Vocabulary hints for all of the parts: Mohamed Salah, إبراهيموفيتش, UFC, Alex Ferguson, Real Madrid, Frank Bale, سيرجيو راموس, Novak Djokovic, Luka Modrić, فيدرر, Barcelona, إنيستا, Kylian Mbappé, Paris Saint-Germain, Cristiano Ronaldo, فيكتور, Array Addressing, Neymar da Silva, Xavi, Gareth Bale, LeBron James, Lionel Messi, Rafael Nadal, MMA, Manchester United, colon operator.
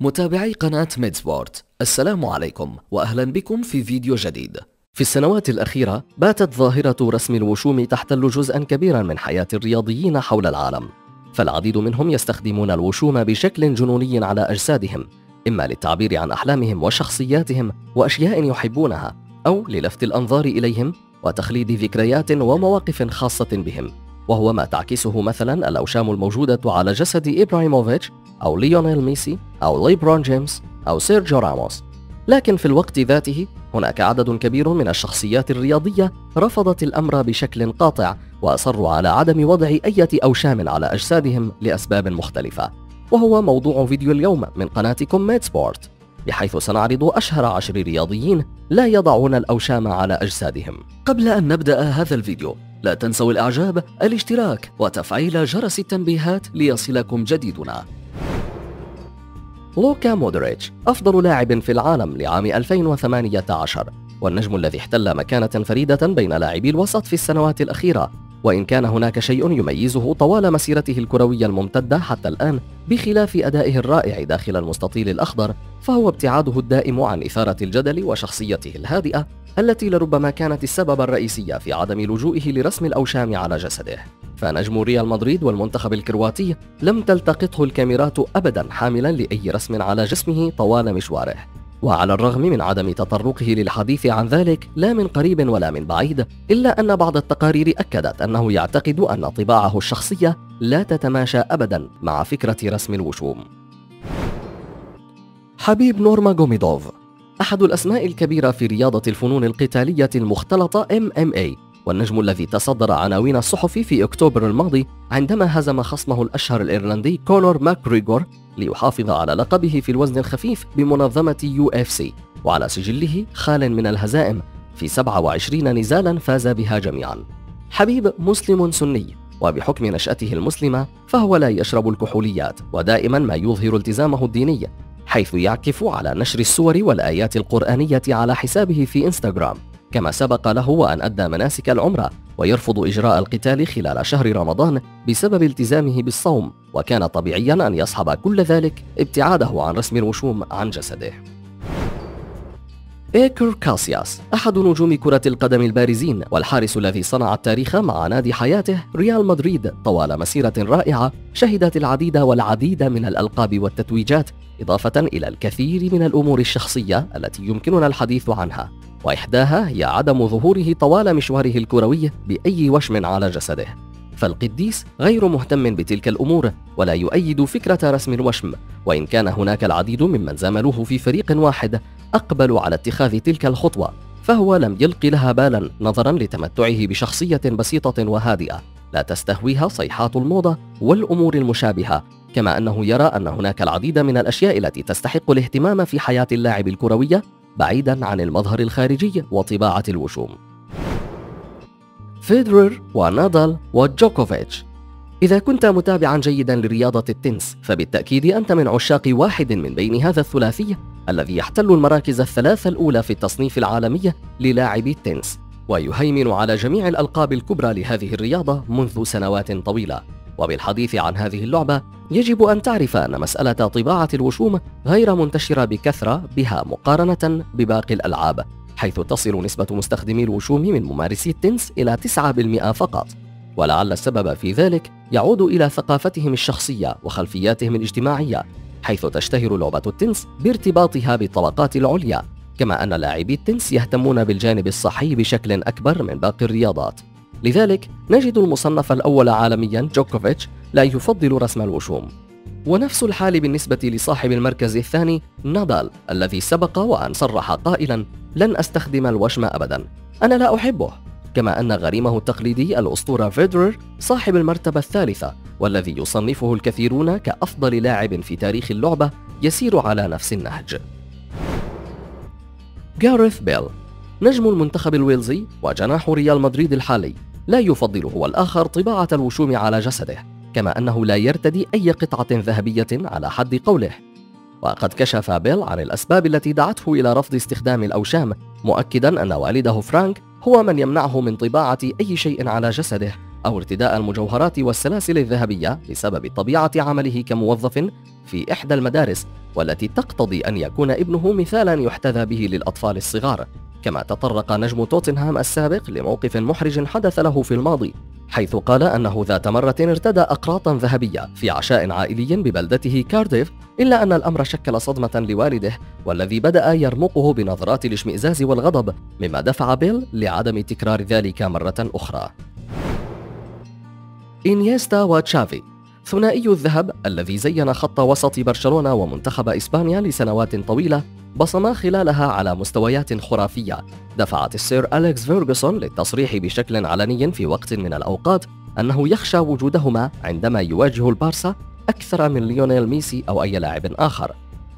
متابعي قناة ميد سبورت، السلام عليكم وأهلا بكم في فيديو جديد. في السنوات الأخيرة باتت ظاهرة رسم الوشوم تحتل جزءا كبيرا من حياة الرياضيين حول العالم، فالعديد منهم يستخدمون الوشوم بشكل جنوني على أجسادهم، إما للتعبير عن أحلامهم وشخصياتهم وأشياء يحبونها، أو للفت الأنظار إليهم وتخليد ذكريات ومواقف خاصة بهم، وهو ما تعكسه مثلا الأوشام الموجودة على جسد إبراهيموفيتش أو ليونيل ميسي أو ليبرون جيمس أو سيرجيو راموس. لكن في الوقت ذاته هناك عدد كبير من الشخصيات الرياضية رفضت الأمر بشكل قاطع وأصروا على عدم وضع أي أوشام على أجسادهم لأسباب مختلفة، وهو موضوع فيديو اليوم من قناتكم ميد سبورت، بحيث سنعرض أشهر 10 رياضيين لا يضعون الأوشام على أجسادهم. قبل أن نبدأ هذا الفيديو لا تنسوا الإعجاب، الاشتراك وتفعيل جرس التنبيهات ليصلكم جديدنا. لوكا مودريتش أفضل لاعب في العالم لعام 2018، والنجم الذي احتل مكانة فريدة بين لاعبي الوسط في السنوات الأخيرة، وإن كان هناك شيء يميزه طوال مسيرته الكروية الممتدة حتى الآن بخلاف أدائه الرائع داخل المستطيل الأخضر، فهو ابتعاده الدائم عن إثارة الجدل وشخصيته الهادئة التي لربما كانت السبب الرئيسي في عدم لجوئه لرسم الأوشام على جسده. فنجم ريال مدريد والمنتخب الكرواتي لم تلتقطه الكاميرات أبدا حاملا لأي رسم على جسمه طوال مشواره، وعلى الرغم من عدم تطرقه للحديث عن ذلك لا من قريب ولا من بعيد، إلا أن بعض التقارير أكدت أنه يعتقد أن طباعه الشخصية لا تتماشى أبدا مع فكرة رسم الوشوم. خبيب نورماغوميدوف أحد الأسماء الكبيرة في رياضة الفنون القتالية المختلطة MMA، والنجم الذي تصدر عناوين الصحف في أكتوبر الماضي عندما هزم خصمه الأشهر الإيرلندي كونور ماكغريغور ليحافظ على لقبه في الوزن الخفيف بمنظمة UFC، وعلى سجله خال من الهزائم في 27 نزالا فاز بها جميعا. خبيب مسلم سني، وبحكم نشأته المسلمة فهو لا يشرب الكحوليات، ودائما ما يظهر التزامه الديني حيث يعكف على نشر السور والآيات القرآنية على حسابه في إنستغرام، كما سبق له أن أدى مناسك العمرة، ويرفض إجراء القتال خلال شهر رمضان بسبب التزامه بالصوم، وكان طبيعيا أن يصحب كل ذلك ابتعاده عن رسم الوشوم عن جسده. إيكر كاسياس أحد نجوم كرة القدم البارزين، والحارس الذي صنع التاريخ مع نادي حياته ريال مدريد طوال مسيرة رائعة شهدت العديد من الألقاب والتتويجات، إضافة إلى الكثير من الأمور الشخصية التي يمكننا الحديث عنها، وإحداها هي عدم ظهوره طوال مشواره الكروي بأي وشم على جسده، فالقديس غير مهتم بتلك الأمور ولا يؤيد فكرة رسم الوشم، وإن كان هناك العديد ممن زملوه في فريق واحد أقبلوا على اتخاذ تلك الخطوة، فهو لم يلقي لها بالا نظرا لتمتعه بشخصية بسيطة وهادئة لا تستهويها صيحات الموضة والأمور المشابهة، كما أنه يرى أن هناك العديد من الأشياء التي تستحق الاهتمام في حياة اللاعب الكروية بعيدا عن المظهر الخارجي وطباعة الوشوم. فيدرر ونادال وجوكوفيتش. إذا كنت متابعا جيدا لرياضة التنس فبالتأكيد أنت من عشاق واحد من بين هذا الثلاثي الذي يحتل المراكز الثلاثة الأولى في التصنيف العالمي للاعبي التنس، ويهيمن على جميع الألقاب الكبرى لهذه الرياضة منذ سنوات طويلة. وبالحديث عن هذه اللعبة يجب أن تعرف أن مسألة طباعة الوشوم غير منتشرة بكثرة بها مقارنة بباقي الألعاب، حيث تصل نسبة مستخدمي الوشوم من ممارسي التنس إلى 9% فقط، ولعل السبب في ذلك يعود إلى ثقافتهم الشخصية وخلفياتهم الاجتماعية، حيث تشتهر لعبة التنس بارتباطها بالطبقات العليا، كما أن لاعبي التنس يهتمون بالجانب الصحي بشكل أكبر من باقي الرياضات. لذلك نجد المصنف الأول عالميا جوكوفيتش لا يفضل رسم الوشوم، ونفس الحال بالنسبة لصاحب المركز الثاني نادال الذي سبق وأن صرح قائلا لن أستخدم الوشم أبدا، أنا لا أحبه، كما أن غريمه التقليدي الأسطورة فيدرر صاحب المرتبة الثالثة والذي يصنفه الكثيرون كأفضل لاعب في تاريخ اللعبة يسير على نفس النهج. جاريث بيل نجم المنتخب الويلزي وجناح ريال مدريد الحالي لا يفضل هو الآخر طباعة الوشوم على جسده، كما أنه لا يرتدي أي قطعة ذهبية على حد قوله، وقد كشف بيل عن الأسباب التي دعته إلى رفض استخدام الأوشام، مؤكدا أن والده فرانك هو من يمنعه من طباعة أي شيء على جسده أو ارتداء المجوهرات والسلاسل الذهبية بسبب طبيعة عمله كموظف في إحدى المدارس والتي تقتضي أن يكون ابنه مثالا يحتذى به للأطفال الصغار. كما تطرق نجم توتنهام السابق لموقف محرج حدث له في الماضي، حيث قال أنه ذات مرة ارتدى أقراطا ذهبية في عشاء عائلي ببلدته كارديف، إلا أن الأمر شكل صدمة لوالده والذي بدأ يرمقه بنظرات الاشمئزاز والغضب، مما دفع بيل لعدم تكرار ذلك مرة أخرى. إنيستا وتشافي، ثنائي الذهب الذي زين خط وسط برشلونة ومنتخب إسبانيا لسنوات طويلة بصما خلالها على مستويات خرافية، دفعت السير أليكس فيرغسون للتصريح بشكل علني في وقت من الأوقات أنه يخشى وجودهما عندما يواجه البارسا أكثر من ليونيل ميسي أو أي لاعب آخر.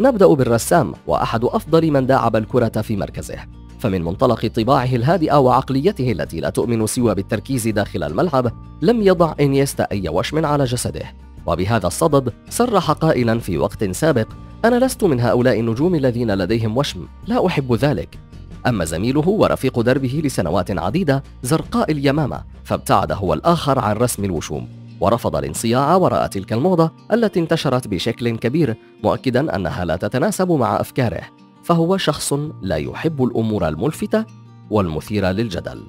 نبدأ بالرسام وأحد أفضل من داعب الكرة في مركزه، فمن منطلق طباعه الهادئة وعقليته التي لا تؤمن سوى بالتركيز داخل الملعب لم يضع إنيستا أي وشم على جسده. وبهذا الصدد صرح قائلا في وقت سابق: أنا لست من هؤلاء النجوم الذين لديهم وشم، لا أحب ذلك. أما زميله ورفيق دربه لسنوات عديدة زرقاء اليمامة فابتعد هو الآخر عن رسم الوشوم ورفض الانصياع وراء تلك الموضة التي انتشرت بشكل كبير، مؤكدا أنها لا تتناسب مع أفكاره، فهو شخص لا يحب الأمور الملفتة والمثيرة للجدل.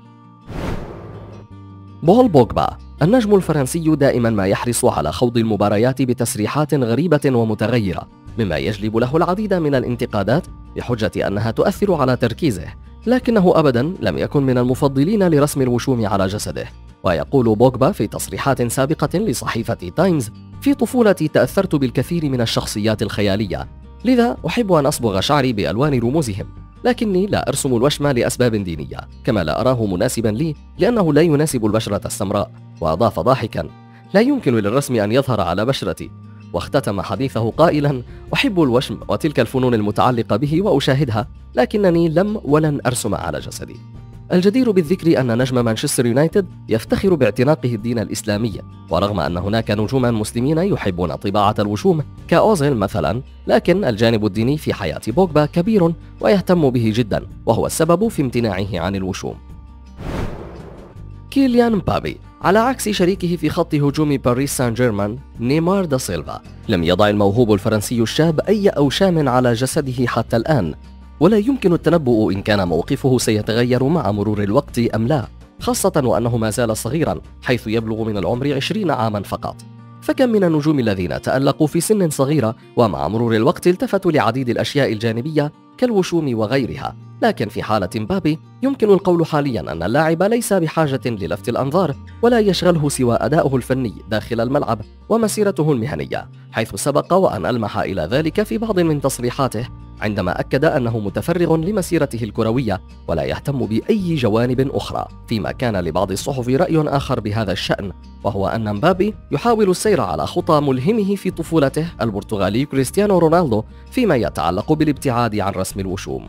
بول بوغبا، النجم الفرنسي دائما ما يحرص على خوض المباريات بتسريحات غريبة ومتغيرة، مما يجلب له العديد من الانتقادات بحجة أنها تؤثر على تركيزه، لكنه أبدا لم يكن من المفضلين لرسم الوشوم على جسده. ويقول بوغبا في تصريحات سابقة لصحيفة تايمز: في طفولتي تأثرت بالكثير من الشخصيات الخيالية، لذا أحب أن أصبغ شعري بألوان رموزهم، لكني لا أرسم الوشم لأسباب دينية، كما لا أراه مناسبا لي لأنه لا يناسب البشرة السمراء. وأضاف ضاحكا: لا يمكن للرسم أن يظهر على بشرتي. واختتم حديثه قائلا: أحب الوشم وتلك الفنون المتعلقة به وأشاهدها، لكنني لم ولن أرسم على جسدي. الجدير بالذكر أن نجم مانشستر يونايتد يفتخر باعتناقه الدين الإسلامي، ورغم أن هناك نجوما مسلمين يحبون طباعة الوشوم كأوزيل مثلا، لكن الجانب الديني في حياة بوغبا كبير ويهتم به جدا، وهو السبب في امتناعه عن الوشوم. كيليان مبابي، على عكس شريكه في خط هجوم باريس سان جيرمان نيمار دا سيلفا، لم يضع الموهوب الفرنسي الشاب أي أوشام على جسده حتى الآن، ولا يمكن التنبؤ إن كان موقفه سيتغير مع مرور الوقت أم لا، خاصة وأنه ما زال صغيرا حيث يبلغ من العمر 20 عاما فقط. فكم من النجوم الذين تألقوا في سن صغيرة ومع مرور الوقت التفتوا لعديد الأشياء الجانبية كالوشوم وغيرها، لكن في حالة مبابي يمكن القول حاليا أن اللاعب ليس بحاجة للفت الأنظار، ولا يشغله سوى أداؤه الفني داخل الملعب ومسيرته المهنية، حيث سبق وأن ألمح إلى ذلك في بعض من تصريحاته عندما أكد أنه متفرغ لمسيرته الكروية ولا يهتم بأي جوانب أخرى، فيما كان لبعض الصحف رأي آخر بهذا الشأن، وهو أن مبابي يحاول السير على خطى ملهمه في طفولته البرتغالي كريستيانو رونالدو فيما يتعلق بالابتعاد عن رسم الوشوم.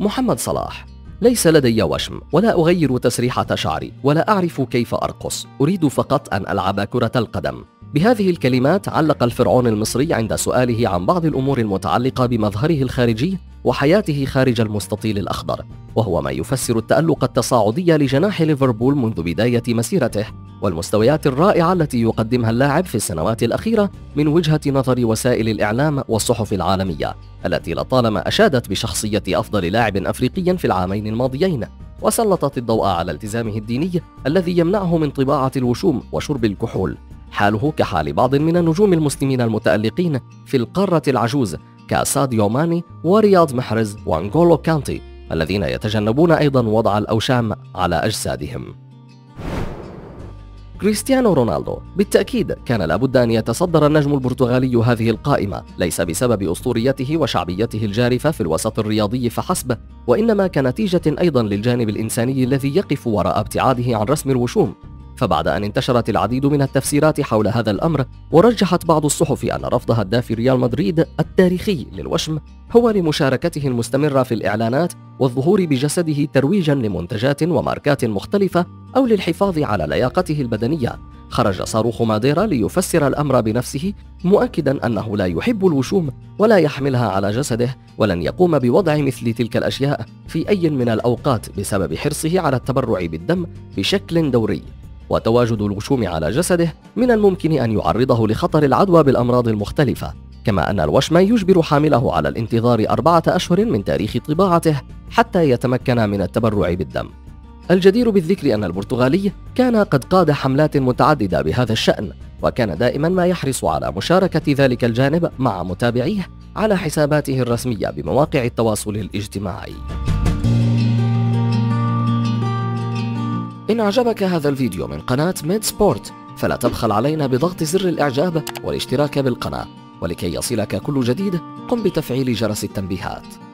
محمد صلاح، ليس لدي وشم ولا أغير تسريحة شعري ولا أعرف كيف أرقص، أريد فقط أن ألعب كرة القدم. بهذه الكلمات علق الفرعون المصري عند سؤاله عن بعض الأمور المتعلقة بمظهره الخارجي وحياته خارج المستطيل الأخضر، وهو ما يفسر التألق التصاعدي لجناح ليفربول منذ بداية مسيرته والمستويات الرائعة التي يقدمها اللاعب في السنوات الأخيرة من وجهة نظر وسائل الإعلام والصحف العالمية التي لطالما أشادت بشخصية أفضل لاعب أفريقي في العامين الماضيين، وسلطت الضوء على التزامه الديني الذي يمنعه من طباعة الوشوم وشرب الكحول. حاله كحال بعض من النجوم المسلمين المتألقين في القارة العجوز كساديو ماني ورياض محرز وانغولو كانتي الذين يتجنبون أيضا وضع الأوشام على أجسادهم. كريستيانو رونالدو، بالتأكيد كان لابد أن يتصدر النجم البرتغالي هذه القائمة، ليس بسبب أسطوريته وشعبيته الجارفة في الوسط الرياضي فحسب، وإنما كنتيجة أيضا للجانب الإنساني الذي يقف وراء ابتعاده عن رسم الوشوم. فبعد أن انتشرت العديد من التفسيرات حول هذا الأمر، ورجحت بعض الصحف أن رفض هداف ريال مدريد التاريخي للوشم هو لمشاركته المستمرة في الإعلانات والظهور بجسده ترويجا لمنتجات وماركات مختلفة أو للحفاظ على لياقته البدنية، خرج صاروخ ماديرا ليفسر الأمر بنفسه، مؤكدا أنه لا يحب الوشوم ولا يحملها على جسده، ولن يقوم بوضع مثل تلك الأشياء في أي من الأوقات بسبب حرصه على التبرع بالدم بشكل دوري. وتواجد الوشوم على جسده من الممكن أن يعرضه لخطر العدوى بالأمراض المختلفة، كما أن الوشم يجبر حامله على الانتظار 4 أشهر من تاريخ طباعته حتى يتمكن من التبرع بالدم. الجدير بالذكر أن البرتغالي كان قد قاد حملات متعددة بهذا الشأن، وكان دائما ما يحرص على مشاركة ذلك الجانب مع متابعيه على حساباته الرسمية بمواقع التواصل الاجتماعي. إن أعجبك هذا الفيديو من قناة ميد سبورت فلا تبخل علينا بضغط زر الإعجاب والاشتراك بالقناة، ولكي يصلك كل جديد قم بتفعيل جرس التنبيهات.